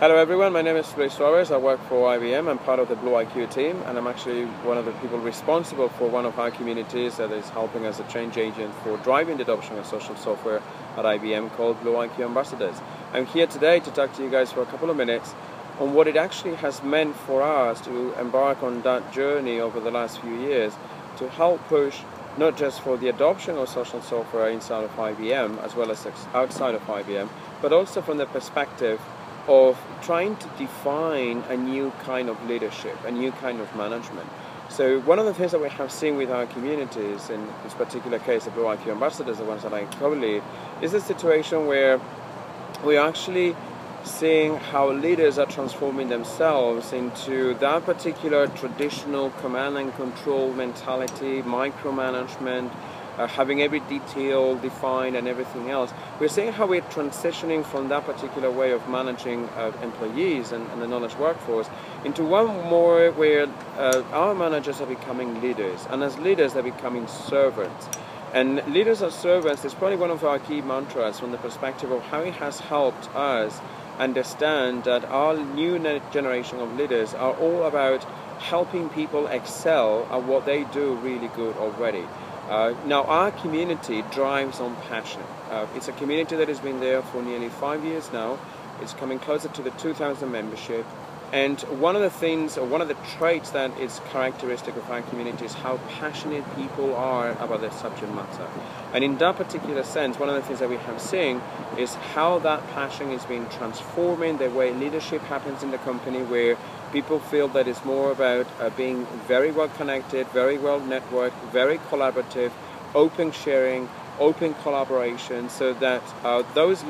Hello everyone, my name is Luis Suarez. I work for IBM. I'm part of the BlueIQ team, and I'm actually one of the people responsible for one of our communities that is helping as a change agent for driving the adoption of social software at IBM, called BlueIQ Ambassadors. I'm here today to talk to you guys for a couple of minutes on what it actually has meant for us to embark on that journey over the last few years to help push not just for the adoption of social software inside of IBM as well as outside of IBM, but also from the perspective of trying to define a new kind of leadership, a new kind of management. So one of the things that we have seen with our communities, in this particular case of BlueIQ Ambassadors, the ones that I co-lead, is a situation where we're actually seeing how leaders are transforming themselves into that particular traditional command and control mentality, micromanagement, having every detail defined and everything else. We're seeing how we're transitioning from that particular way of managing employees and the knowledge workforce into one more where our managers are becoming leaders, and as leaders they're becoming servants. And leaders are servants is probably one of our key mantras from the perspective of how it has helped us understand that our new generation of leaders are all about helping people excel at what they do really good already. Now, our community drives on passion. It's a community that has been there for nearly 5 years now. It's coming closer to the 2,000 membership. And one of the things, or one of the traits that is characteristic of our community is how passionate people are about their subject matter. And in that particular sense, one of the things that we have seen is how that passion is being transforming the way leadership happens in the company, where people feel that it's more about being very well connected, very well networked, very collaborative, open sharing, open collaboration, so that those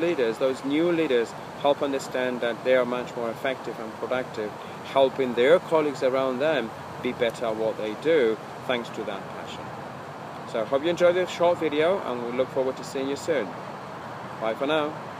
new leaders help understand that they are much more effective and productive, helping their colleagues around them be better at what they do, thanks to that passion. So I hope you enjoyed this short video, and we look forward to seeing you soon. Bye for now.